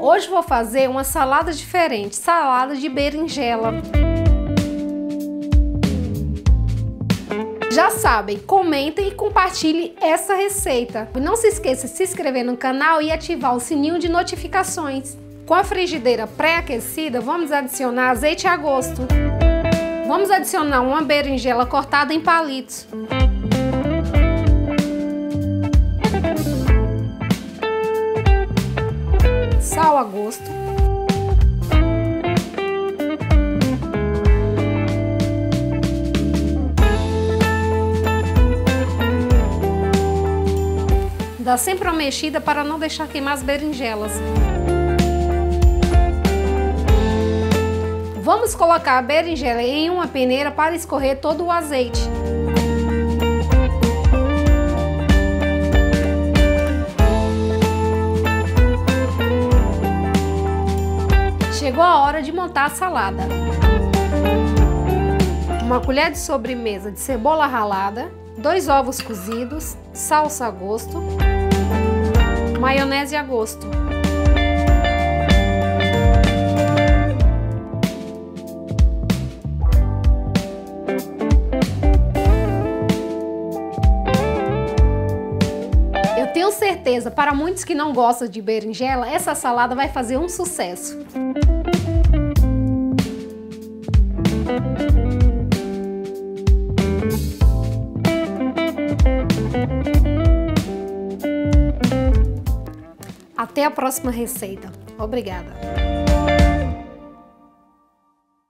Hoje vou fazer uma salada diferente, salada de berinjela. Já sabem, comentem e compartilhem essa receita. E não se esqueça de se inscrever no canal e ativar o sininho de notificações. Com a frigideira pré-aquecida, vamos adicionar azeite a gosto. Vamos adicionar uma berinjela cortada em palitos. Sal a gosto. Dá sempre uma mexida para não deixar queimar as berinjelas. Vamos colocar a berinjela em uma peneira para escorrer todo o azeite. Chegou a hora de montar a salada. Uma colher de sobremesa de cebola ralada, 2 ovos cozidos, salsa a gosto, maionese a gosto. Eu tenho certeza, para muitos que não gostam de berinjela, essa salada vai fazer um sucesso. Até a próxima receita. Obrigada!